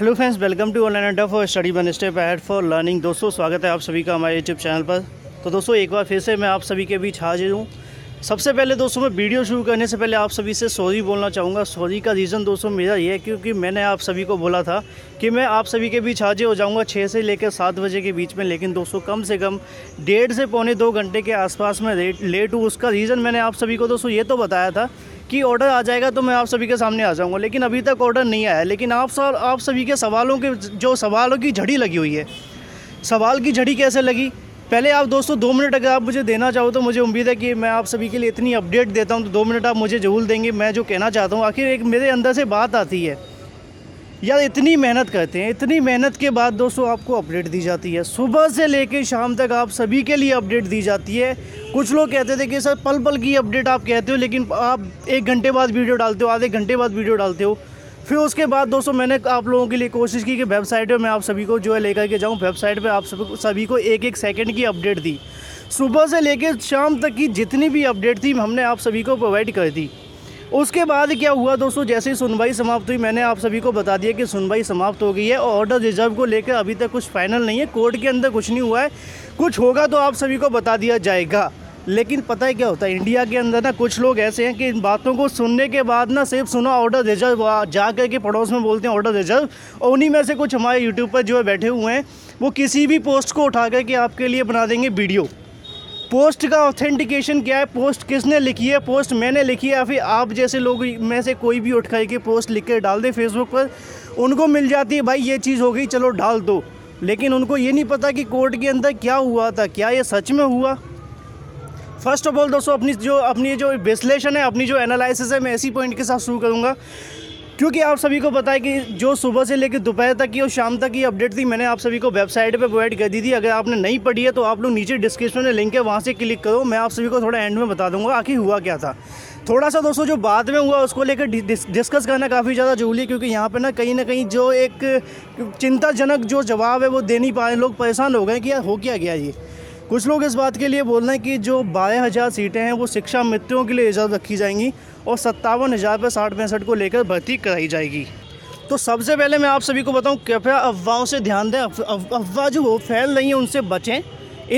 Hello friends, welcome to online Adda for study one step ahead for learning. दोस्तों, स्वागत है आप सभी का हमारे यूट्यूब चैनल पर। तो दोस्तों, एक बार फिर से मैं आप सभी के बीच हाजिर हूँ। सबसे पहले दोस्तों, मैं वीडियो शुरू करने से पहले आप सभी से सॉरी बोलना चाहूँगा। सॉरी का रीज़न दोस्तों मेरा ये है क्योंकि मैंने आप सभी को बोला था कि मैं आप सभी के बीच हाजिर हो जाऊँगा 6 से लेकर 7 बजे के बीच में, लेकिन दोस्तों कम से कम 1.5 से पौने 2 घंटे के आसपास मैं लेट हूँ। उसका रीज़न मैंने आप सभी को दोस्तों ये तो बताया था कि ऑर्डर आ जाएगा तो मैं आप सभी के सामने आ जाऊंगा, लेकिन अभी तक ऑर्डर नहीं आया। लेकिन आप सभी के सवालों की झड़ी लगी हुई है। सवाल की झड़ी कैसे लगी, पहले आप दोस्तों 2 मिनट अगर आप मुझे देना चाहो तो मुझे उम्मीद है कि मैं आप सभी के लिए इतनी अपडेट देता हूं तो 2 मिनट आप मुझे जरूर देंगे। मैं जो कहना चाहता हूँ, आखिर एक मेरे अंदर से बात आती है यार, इतनी मेहनत करते हैं, इतनी मेहनत के बाद दोस्तों आपको अपडेट दी जाती है। सुबह से लेकर शाम तक आप सभी के लिए अपडेट दी जाती है। कुछ लोग कहते थे कि सर पल पल की अपडेट आप कहते हो, लेकिन आप 1 घंटे बाद वीडियो डालते हो, आधे घंटे बाद वीडियो डालते हो। फिर उसके बाद दोस्तों मैंने आप लोगों के लिए कोशिश की कि वेबसाइट पर मैं आप सभी को जो है लेकर के जाऊँ। वेबसाइट पर आप सभी को 1-1 सेकेंड की अपडेट दी। सुबह से लेकर शाम तक की जितनी भी अपडेट थी हमने आप सभी को प्रोवाइड कर दी। उसके बाद क्या हुआ दोस्तों, जैसे ही सुनवाई समाप्त हुई मैंने आप सभी को बता दिया कि सुनवाई समाप्त हो गई है और ऑर्डर रिजर्व को लेकर अभी तक कुछ फाइनल नहीं है। कोर्ट के अंदर कुछ नहीं हुआ है, कुछ होगा तो आप सभी को बता दिया जाएगा। लेकिन पता है क्या होता है, इंडिया के अंदर ना कुछ लोग ऐसे हैं कि इन बातों को सुनने के बाद ना सिर्फ सुना ऑर्डर रिजर्व, जा कर के पड़ोस में बोलते हैं ऑर्डर रिजर्व, और उन्हीं में से कुछ हमारे यूट्यूब पर जो है बैठे हुए हैं वो किसी भी पोस्ट को उठा करके आपके लिए बना देंगे वीडियो। पोस्ट का ऑथेंटिकेशन क्या है, पोस्ट किसने लिखी है, पोस्ट मैंने लिखी है या फिर आप जैसे लोग में से कोई भी उठ कर के पोस्ट लिख कर डाल दे फेसबुक पर, उनको मिल जाती है भाई ये चीज़ हो गई चलो डाल दो। लेकिन उनको ये नहीं पता कि कोर्ट के अंदर क्या हुआ था, क्या ये सच में हुआ। फर्स्ट ऑफ ऑल दोस्तों, अपनी जो विश्लेषण है, अपनी जो एनालिसिस है, मैं ऐसी पॉइंट के साथ शुरू करूँगा क्योंकि आप सभी को पता है कि जो सुबह से लेकर दोपहर तक की और शाम तक की अपडेट थी मैंने आप सभी को वेबसाइट पे प्रोवाइड कर दी थी। अगर आपने नहीं पढ़ी है तो आप लोग नीचे डिस्क्रिप्शन में लिंक है, वहाँ से क्लिक करो। मैं आप सभी को थोड़ा एंड में बता दूंगा आखिर हुआ क्या था। थोड़ा सा दोस्तों जो बाद में हुआ उसको लेकर डिस्कस करना काफ़ी ज़्यादा जरूरी है क्योंकि यहाँ पर ना कहीं जो एक चिंताजनक जो जवाब है वो दे नहीं पाए, लोग परेशान हो गए कि यार हो क्या गया ये। कुछ लोग इस बात के लिए बोल रहे हैं कि जो 12,000 सीटें हैं वो शिक्षा मित्रों के लिए रिजर्व रखी जाएंगी और 57,000 पर 60-65 को लेकर भर्ती कराई जाएगी। तो सबसे पहले मैं आप सभी को बताऊं, कृपया अफवाहों से ध्यान दें। अफवाह जो फैल रही है उनसे बचें,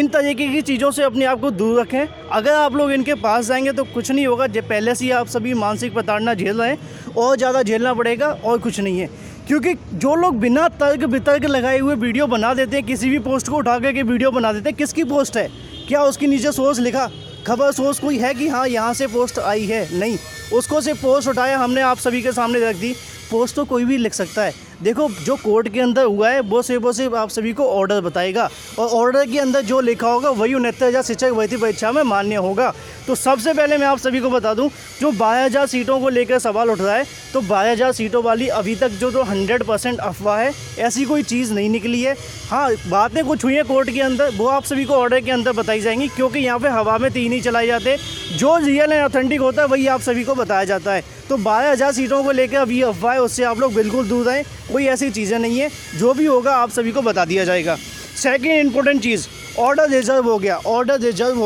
इन तरीके की चीज़ों से अपने आप को दूर रखें। अगर आप लोग इनके पास जाएंगे तो कुछ नहीं होगा, जब पहले से ही आप सभी मानसिक प्रताड़ना झेल रहे हैं और ज़्यादा झेलना पड़ेगा और कुछ नहीं है। क्योंकि जो लोग बिना तर्क वितर्क लगाए हुए वीडियो बना देते हैं, किसी भी पोस्ट को उठा करके वीडियो बना देते हैं, किसकी पोस्ट है, क्या उसके नीचे सोर्स लिखा, खबर सोर्स कोई है कि हाँ यहाँ से पोस्ट आई है, नहीं, उसको सिर्फ पोस्ट उठाया हमने आप सभी के सामने रख दी। पोस्ट तो कोई भी लिख सकता है। देखो जो कोर्ट के अंदर हुआ है वो सिर्फ आप सभी को ऑर्डर बताएगा और ऑर्डर के अंदर जो लिखा होगा वही 69,000 शिक्षक भर्ती परीक्षा में मान्य होगा। तो सबसे पहले मैं आप सभी को बता दूं, जो 12,000 सीटों को लेकर सवाल उठ रहा है तो 12,000 सीटों वाली अभी तक जो 100% अफवाह है, ऐसी कोई चीज़ नहीं निकली है। हाँ, बातें कुछ हुई हैं कोर्ट के अंदर, वो आप सभी को ऑर्डर के अंदर बताई जाएंगी क्योंकि यहाँ पर हवा में तीन ही चलाए जाते, जो रियल एंड ऑथेंटिक होता है वही आप सभी को बताया जाता है। तो 12,000 सीटों को लेकर अभी अफवाह है, उससे आप लोग बिल्कुल दूर रहें। कोई ऐसी चीज़ें नहीं है, जो भी होगा आप सभी को बता दिया जाएगा। सेकंड इंपॉर्टेंट चीज़, ऑर्डर रिजर्व हो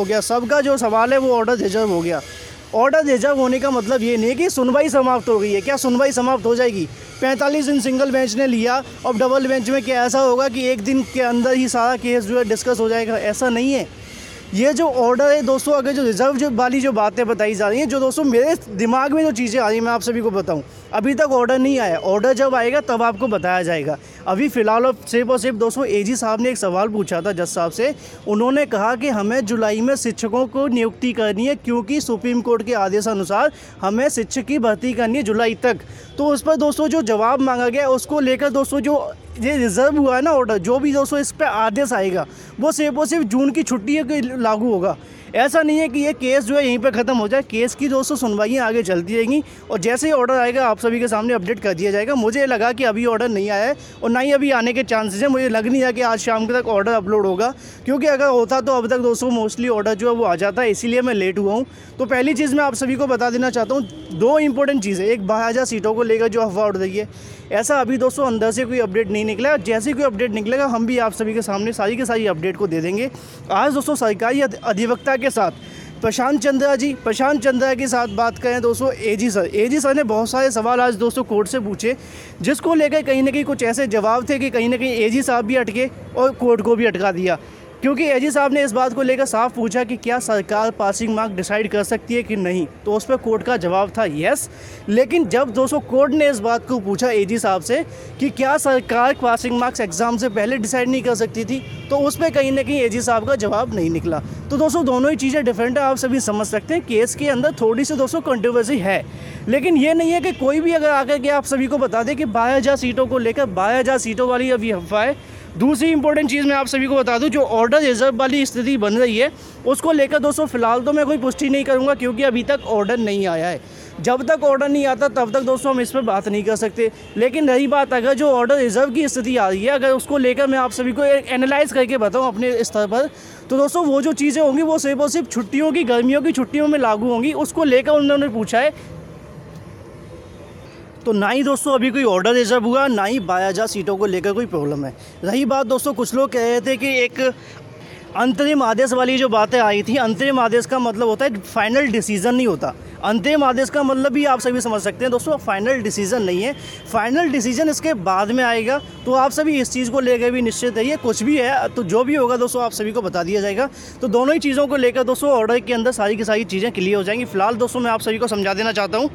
गया। सबका जो सवाल है वो ऑर्डर रिजर्व हो गया। ऑर्डर रिजर्व होने का मतलब ये नहीं है कि सुनवाई समाप्त हो गई है। क्या सुनवाई समाप्त हो जाएगी? 45 दिन सिंगल बेंच ने लिया, अब डबल बेंच में क्या ऐसा होगा कि एक दिन के अंदर ही सारा केस जो है डिस्कस हो जाएगा? ऐसा नहीं है। ये जो ऑर्डर है दोस्तों, अगर जो रिजर्व जो वाली जो बातें बताई जा रही हैं, जो दोस्तों मेरे दिमाग में जो चीज़ें आ रही हैं मैं आप सभी को बताऊं, अभी तक ऑर्डर नहीं आया। ऑर्डर जब आएगा तब आपको बताया जाएगा। अभी फ़िलहाल सिर्फ दोस्तों एजी साहब ने एक सवाल पूछा था जज साहब से, उन्होंने कहा कि हमें जुलाई में शिक्षकों को नियुक्ति करनी है क्योंकि सुप्रीम कोर्ट के आदेशानुसार हमें शिक्षक की भर्ती करनी है जुलाई तक। तो उस पर दोस्तों जो जवाब मांगा गया उसको लेकर दोस्तों जो ये रिजर्व हुआ है ना ऑर्डर, जो भी दोस्तों इस पर आदेश आएगा वो सिर्फ जून की छुट्टी के लागू होगा। ऐसा नहीं है कि ये केस जो है यहीं पर ख़त्म हो जाए। केस की दोस्तों सुनवाइयाँ आगे चलती रहेंगी और जैसे ही ऑर्डर आएगा आप सभी के सामने अपडेट कर दिया जाएगा। मुझे लगा कि अभी ऑर्डर नहीं आया है और ना ही अभी आने के चांसेस हैं। मुझे लग नहीं रहा कि आज शाम तक ऑर्डर अपलोड होगा क्योंकि अगर होता तो अब तक दोस्तों मोस्टली ऑर्डर जो है वो आ जाता है, इसीलिए मैं लेट हुआ हूँ। तो पहली चीज़ मैं आप सभी को बता देना चाहता हूँ, दो इंपॉर्टेंट चीज़ें, एक 12,000 सीटों को लेकर जो अफवाह उड़ रही है, ऐसा अभी दोस्तों अंदर से कोई अपडेट नहीं निकला। जैसे कोई अपडेट निकलेगा हम भी आप सभी के सामने सारी के सारी अपडेट को दे देंगे। आज दोस्तों सरकारी अधिवक्ता के साथ प्रशांत चंद्रा जी, प्रशांत चंद्रा के साथ बात करें दोस्तों, एजी सर ने बहुत सारे सवाल आज दोस्तों कोर्ट से पूछे, जिसको लेकर कहीं ना कहीं कुछ ऐसे जवाब थे कि कहीं ना कहीं एजी साहब भी अटके और कोर्ट को भी अटका दिया, क्योंकि एजी साहब ने इस बात को लेकर साफ पूछा कि क्या सरकार पासिंग मार्क डिसाइड कर सकती है कि नहीं, तो उस पर कोर्ट का जवाब था येस। लेकिन जब दोस्तों कोर्ट ने इस बात को पूछा एजी साहब से कि क्या सरकार पासिंग मार्क्स एग्ज़ाम से पहले डिसाइड नहीं कर सकती थी, तो उस पर कहीं ना कहीं एजी साहब का जवाब नहीं निकला। तो दोस्तों दोनों ही चीज़ें डिफरेंट है, आप सभी समझ सकते हैं। केस के अंदर थोड़ी सी दोस्तों कंट्रोवर्सी है, लेकिन ये नहीं है कि कोई भी अगर आकर के आप सभी को बता दे कि 12,000 सीटों को लेकर 12,000 सीटों वाली अभी अफवाह है। दूसरी इंपॉर्टेंट चीज़ मैं आप सभी को बता दूं, जो ऑर्डर रिजर्व वाली स्थिति बन रही है उसको लेकर दोस्तों फिलहाल तो मैं कोई पुष्टि नहीं करूंगा, क्योंकि अभी तक ऑर्डर नहीं आया है। जब तक ऑर्डर नहीं आता तब तक दोस्तों हम इस पर बात नहीं कर सकते। लेकिन रही बात अगर जो ऑर्डर रिजर्व की स्थिति आ रही है, अगर उसको लेकर मैं आप सभी को एनालाइज़ करके बताऊँ अपने स्तर पर, तो दोस्तों वो जो चीज़ें होंगी वो सिर्फ और सिर्फ छुट्टियों की, गर्मियों की छुट्टियों में लागू होंगी, उसको लेकर उन्होंने पूछा है। तो ना ही दोस्तों अभी कोई ऑर्डर रिजर्व हुआ, ना ही 12,000 सीटों को लेकर कोई प्रॉब्लम है। रही बात दोस्तों, कुछ लोग कह रहे थे कि एक अंतरिम आदेश वाली जो बातें आई थी, अंतरिम आदेश का मतलब होता है फाइनल डिसीज़न नहीं होता। अंतिम आदेश का मतलब भी आप सभी समझ सकते हैं दोस्तों, फाइनल डिसीजन नहीं है, फाइनल डिसीजन इसके बाद में आएगा। तो आप सभी इस चीज़ को लेकर भी निश्चित रहिए, कुछ भी है तो जो भी होगा दोस्तों आप सभी को बता दिया जाएगा। तो दोनों ही चीज़ों को लेकर दोस्तों ऑर्डर के अंदर सारी की सारी चीज़ें क्लियर हो जाएंगी। फिलहाल दोस्तों मैं आप सभी को समझा देना चाहता हूँ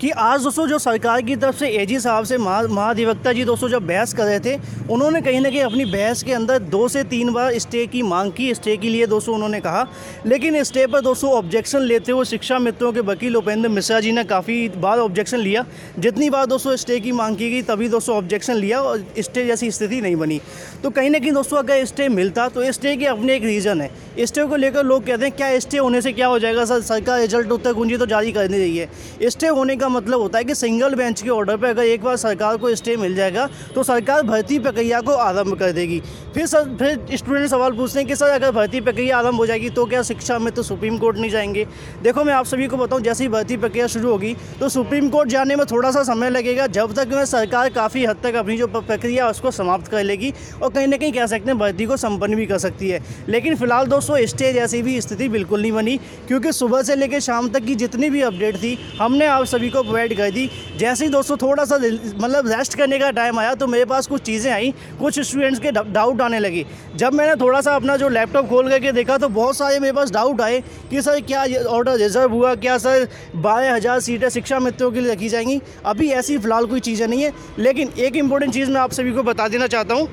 कि आज दोस्तों जो सरकार की तरफ से एजी साहब से महाधिवक्ता जी दोस्तों जब बहस कर रहे थे, उन्होंने कहीं ना कहीं अपनी बहस के अंदर 2 से 3 बार स्टे की मांग की। स्टे के लिए दोस्तों उन्होंने कहा, लेकिन स्टे पर दोस्तों ऑब्जेक्शन लेते हुए शिक्षा मित्रों के वकील उपेंद्र मिश्रा जी ने काफ़ी बार ऑब्जेक्शन लिया। जितनी बार दोस्तों स्टे की मांग की गई तभी दोस्तों ऑब्जेक्शन लिया और स्टे जैसी स्थिति नहीं बनी। तो कहीं ना कहीं दोस्तों अगर स्टे मिलता तो स्टे के अपने एक रीज़न है। स्टे को लेकर लोग कहते हैं क्या स्टे होने से क्या हो जाएगा सर, सरकार रिजल्ट उत्तर कुंजी तो जारी करनी चाहिए। स्टे होने मतलब होता है कि सिंगल बेंच के ऑर्डर पर अगर एक बार सरकार को स्टे मिल जाएगा तो सरकार भर्ती प्रक्रिया को आरंभ कर देगी। फिर स्टूडेंट सवाल पूछते हैं कि सर अगर भर्ती प्रक्रिया आरंभ हो जाएगी तो क्या शिक्षा में तो सुप्रीम कोर्ट नहीं जाएंगे। देखो मैं आप सभी को बताऊं, जैसे ही भर्ती प्रक्रिया शुरू होगी तो सुप्रीम कोर्ट जाने में थोड़ा सा समय लगेगा, जब तक वह सरकार काफ़ी हद तक अपनी जो प्रक्रिया उसको समाप्त कर लेगी और कहीं ना कहीं कह सकते हैं भर्ती को संपन्न भी कर सकती है। लेकिन फिलहाल दोस्तों स्टे जैसी भी स्थिति बिल्कुल नहीं बनी, क्योंकि सुबह से लेकर शाम तक की जितनी भी अपडेट थी हमने आप सभी को प्रोवाइड कर दी। जैसे ही दोस्तों थोड़ा सा मतलब रेस्ट करने का टाइम आया तो मेरे पास कुछ चीज़ें आई, कुछ स्टूडेंट्स के डाउट आने लगे। जब मैंने थोड़ा सा अपना जो लैपटॉप खोल करके देखा तो बहुत सारे मेरे पास डाउट आए कि सर क्या ऑर्डर रिजर्व हुआ, क्या सर 12,000 सीटें शिक्षा मित्रों के लिए रखी जाएंगी। अभी ऐसी फ़िलहाल कोई चीज़ें नहीं है, लेकिन एक इंपॉर्टेंट चीज़ मैं आप सभी को बता देना चाहता हूँ।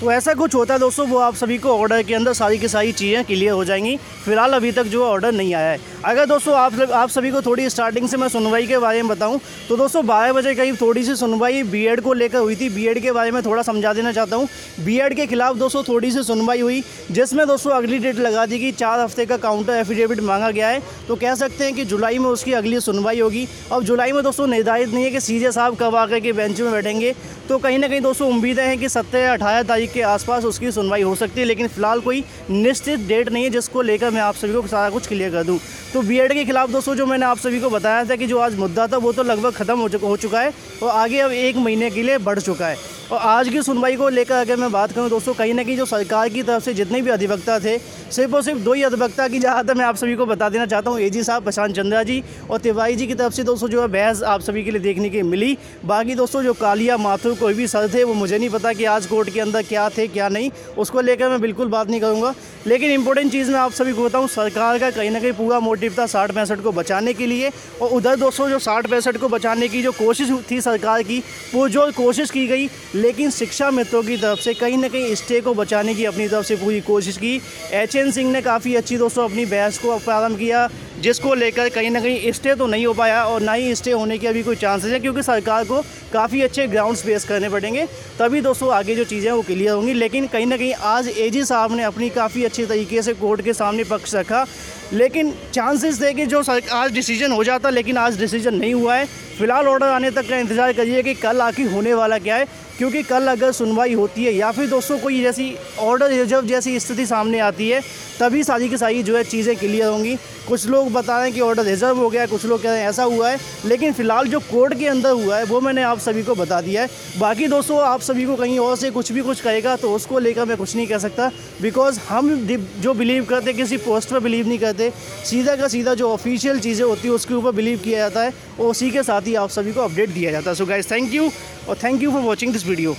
तो ऐसा कुछ होता है दोस्तों वो आप सभी को ऑर्डर के अंदर सारी की सारी चीज़ें क्लियर हो जाएंगी। फिलहाल अभी तक जो ऑर्डर नहीं आया है। अगर दोस्तों आप सभी को थोड़ी स्टार्टिंग से मैं सुनवाई के बारे में बताऊं तो दोस्तों 12 बजे करीब थोड़ी सी सुनवाई बीएड को लेकर हुई थी। बीएड के बारे में थोड़ा समझा देना चाहता हूँ। बीएड के खिलाफ दोस्तों थोड़ी सी सुनवाई हुई, जिसमें दोस्तों अगली डेट लगा दी गई, 4 हफ्ते का काउंटर एफिडेविट मांगा गया है। तो कह सकते हैं कि जुलाई में उसकी अगली सुनवाई होगी। अब जुलाई में दोस्तों निर्धारित नहीं है कि सीजे साहब कब आकर के बेंच में बैठेंगे। तो कहीं ना कहीं दोस्तों उम्मीदें हैं कि 17 या 18 तारीख के आसपास उसकी सुनवाई हो सकती है, लेकिन फिलहाल कोई निश्चित डेट नहीं है जिसको लेकर मैं आप सभी को सारा कुछ क्लियर कर दूं। तो बीएड के खिलाफ दोस्तों जो मैंने आप सभी को बताया था कि जो आज मुद्दा था वो तो लगभग ख़त्म हो चुका है और आगे अब 1 महीने के लिए बढ़ चुका है। और आज की सुनवाई को लेकर अगर मैं बात करूं दोस्तों, कहीं ना कहीं जो सरकार की तरफ से जितने भी अधिवक्ता थे, सिर्फ और सिर्फ 2 ही अधिवक्ता की ज़्यादा मैं आप सभी को बता देना चाहता हूं, एजी साहब, प्रशांत चंद्रा जी और तिवारी जी की तरफ से दोस्तों जो है बहस आप सभी के लिए देखने की मिली। बाकी दोस्तों जो कालिया माथुर कोई भी सर थे वो मुझे नहीं पता कि आज कोर्ट के अंदर क्या थे क्या नहीं, उसको लेकर मैं बिल्कुल बात नहीं करूँगा। लेकिन इंपॉर्टेंट चीज़ मैं आप सभी को बताऊँ, सरकार का कहीं ना कहीं पूरा मोटिव था 60-65 को बचाने के लिए। और उधर दोस्तों जो 60-65 को बचाने की जो कोशिश थी सरकार की, पुरजोर कोशिश की गई, लेकिन शिक्षा मित्रों की तरफ से कहीं ना कहीं स्टे को बचाने की अपनी तरफ से पूरी कोशिश की। HN सिंह ने काफ़ी अच्छी दोस्तों अपनी बहस को प्रारंभ किया, जिसको लेकर कहीं ना कहीं स्टे तो नहीं हो पाया और ना ही स्टे होने के अभी कोई चांसेस है, क्योंकि सरकार को काफ़ी अच्छे ग्राउंड्स पेश करने पड़ेंगे तभी दोस्तों आगे जो चीज़ें वो क्लियर होंगी। लेकिन कहीं ना कहीं आज एजी साहब ने अपनी काफ़ी अच्छे तरीके से कोर्ट के सामने पक्ष रखा, लेकिन चांसेस थे कि जो आज डिसीजन हो जाता, लेकिन आज डिसीजन नहीं हुआ है। फिलहाल ऑर्डर आने तक का इंतज़ार करिए कि कल आखिर होने वाला क्या है, क्योंकि कल अगर सुनवाई होती है या फिर दोस्तों कोई जैसी ऑर्डर रिजर्व जैसी स्थिति सामने आती है तभी सारी की सारी जो है चीज़ें क्लियर होंगी। कुछ लोग लोग बता रहे हैं कि ऑर्डर रिजर्व हो गया, कुछ लोग कह रहे हैं ऐसा हुआ है, लेकिन फ़िलहाल जो कोर्ट के अंदर हुआ है वो मैंने आप सभी को बता दिया है। बाकी दोस्तों आप सभी को कहीं और से कुछ भी कुछ कहेगा तो उसको लेकर मैं कुछ नहीं कह सकता, बिकॉज हम जो बिलीव करते किसी पोस्ट पर बिलीव नहीं करते, सीधा का सीधा जो ऑफिशियल चीज़ें होती है उसके ऊपर बिलीव किया जाता है और उसी के साथ ही आप सभी को अपडेट दिया जाता है। सो गाइस थैंक यू और thank you for watching this video.